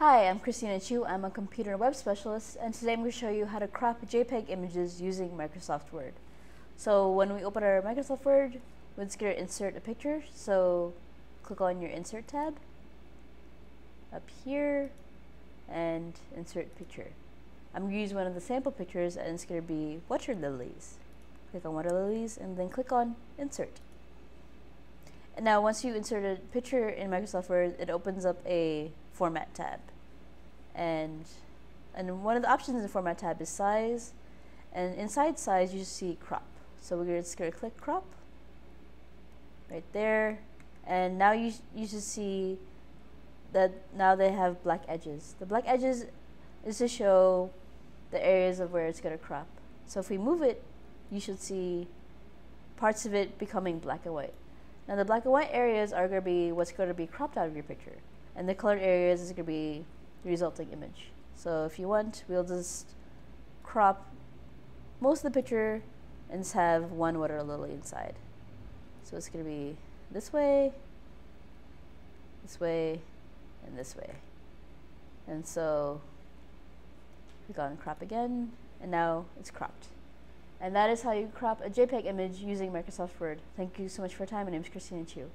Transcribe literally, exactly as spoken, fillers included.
Hi, I'm Christina Chiu. I'm a computer and web specialist, and today I'm going to show you how to crop JPEG images using Microsoft Word. So when we open our Microsoft Word, we're just going to insert a picture. So click on your Insert tab up here and Insert Picture. I'm going to use one of the sample pictures, and it's going to be water lilies. Click on water lilies and then click on Insert. And now once you insert a picture in Microsoft Word, it opens up a Format tab. And, and one of the options in the Format tab is Size. And inside Size, you see Crop. So we're just going to click Crop right there. And now you, you should see that now they have black edges. The black edges is to show the areas of where it's going to crop. So if we move it, you should see parts of it becoming black and white. Now the black and white areas are going to be what's going to be cropped out of your picture. And the colored areas is going to be the resulting image. So if you want, we'll just crop most of the picture and just have one water lily inside. So it's going to be this way, this way, and this way. And so click on crop again, and now it's cropped. And that is how you crop a JPEG image using Microsoft Word. Thank you so much for your time. My name is Christina Chiu.